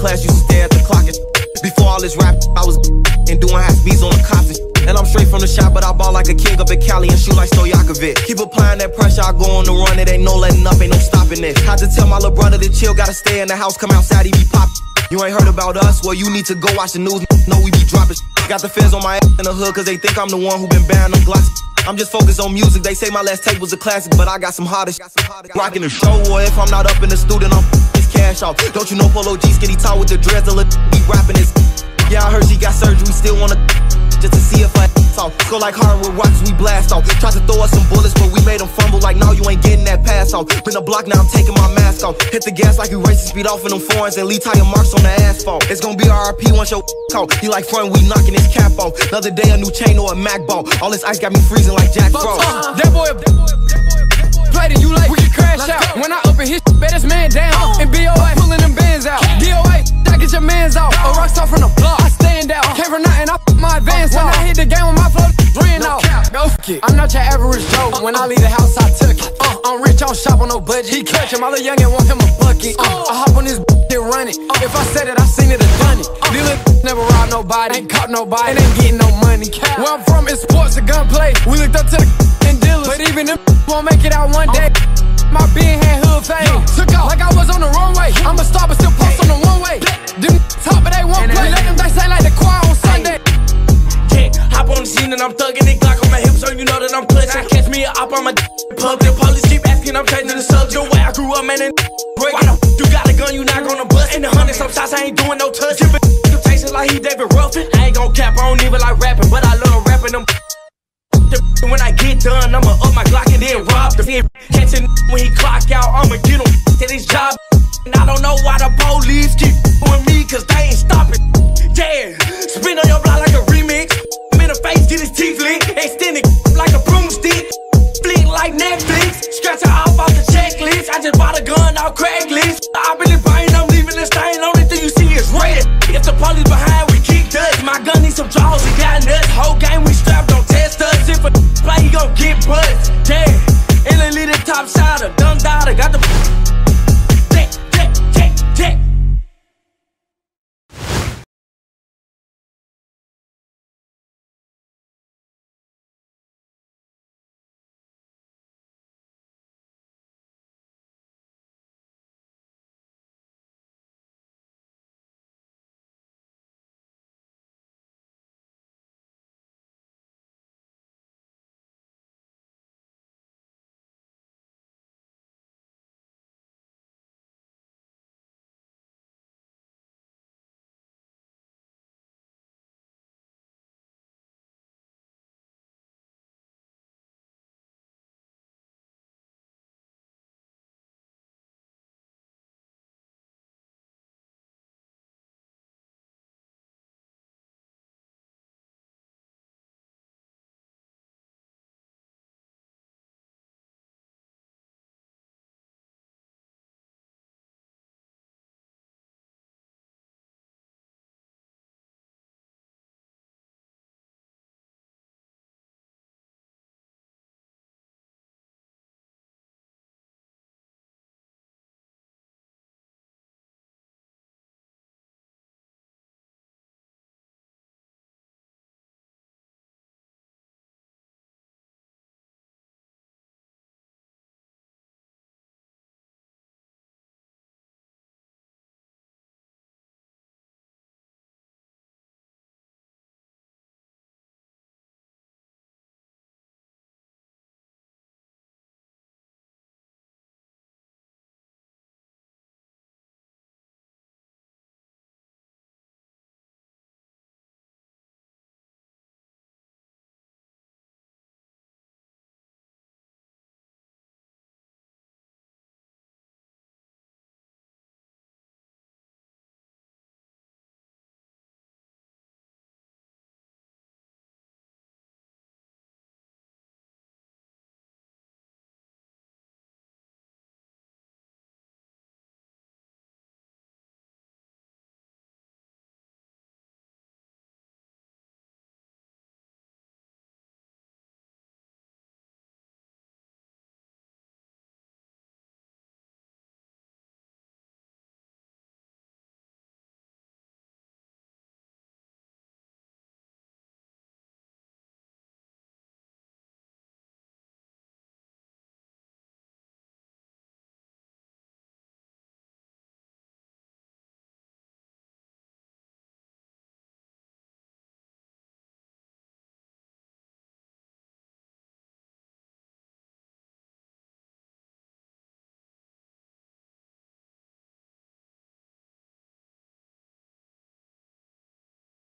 class, you stare at the clock and before all this rap, I was and doing half beats on the cops and I'm straight from the shop, but I ball like a king up in Cali and shoot like Stojakovic. Keep applying that pressure, I go on the run, it ain't no letting up, ain't no stopping it. Had to tell my little brother to chill, gotta stay in the house, come outside, he be poppin'. You ain't heard about us? Well, you need to go watch the news, know we be dropping. Got the fans on my ass in the hood, cause they think I'm the one who been banning them Glocks. I'm just focused on music, they say my last tape was a classic, but I got some hotter shit. Rockin' the show, or if I'm not up in the studio, I'm this cash off. Don't you know Polo G skinny tall with the dreads, a little be rapping this. Yeah, I heard she got surgery, still wanna just to see if I talk. Go like hardwood rocks, we blast off. Tried to throw us some bullets, but we made them fumble like, no, you ain't getting that pass off. Been a block, now I'm taking my mask off. Hit the gas like we racing, speed off in them foreigns and leave tire marks on the asphalt. It's gonna be RIP once your talk. He like front, we knocking his cap off. Another day, a new chain or a Mac ball. All this ice got me freezing like Jack Frost. That boy, played it, you like, we can crash out. When I up in his bet this man down. And BOA, pulling them bands out. DOA, I get your mans out. A rock star from the block, I stand out. Came from nothing, I my advance out. When I hit the game with my flow, ran out. Go fuck it. I'm not your average Joe. When I leave the house, I took it. I'm rich, I don't shop on no budget. He clutch him, all the youngin' want him a bucket. I hop on this and run it. If I said it, I seen it and done it. These little never robbed nobody, ain't caught nobody, and ain't getting no money. Where I'm from, it's sports and gunplay. We looked up to the and dealers, but even them won't make it out one day. My being had hood fame. Took off like I was on the runway. I'm a star, but still post on the one way. Them talk, but they won't play. Let them they say like the choir on Sunday. Yeah, hop on the scene and I'm thugging the Glock on my hips, so you know that I'm clutching. Catch me up on my pub. The police keep asking, I'm changing the subject. Where I grew up, man, and break. Why the you got a gun, you not gonna bust. In the 100 some shots, I ain't doing no touch. Give a you tasting like he David Ruffin. I ain't gon' cap, I don't even like rapping, but I love rapping them. When I get done, I'ma up my Glock and then rob the catching when he clock out, I'ma get him to his job. And I don't know why the police